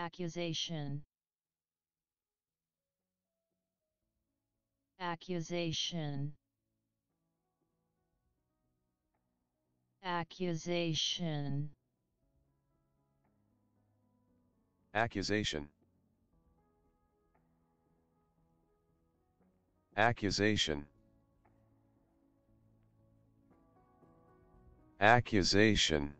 Accusation. Accusation. Accusation. Accusation. Accusation. Accusation.